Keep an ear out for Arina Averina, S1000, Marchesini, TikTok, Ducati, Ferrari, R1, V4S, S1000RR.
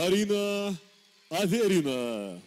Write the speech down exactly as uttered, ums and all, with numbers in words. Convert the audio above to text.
Arina Averina.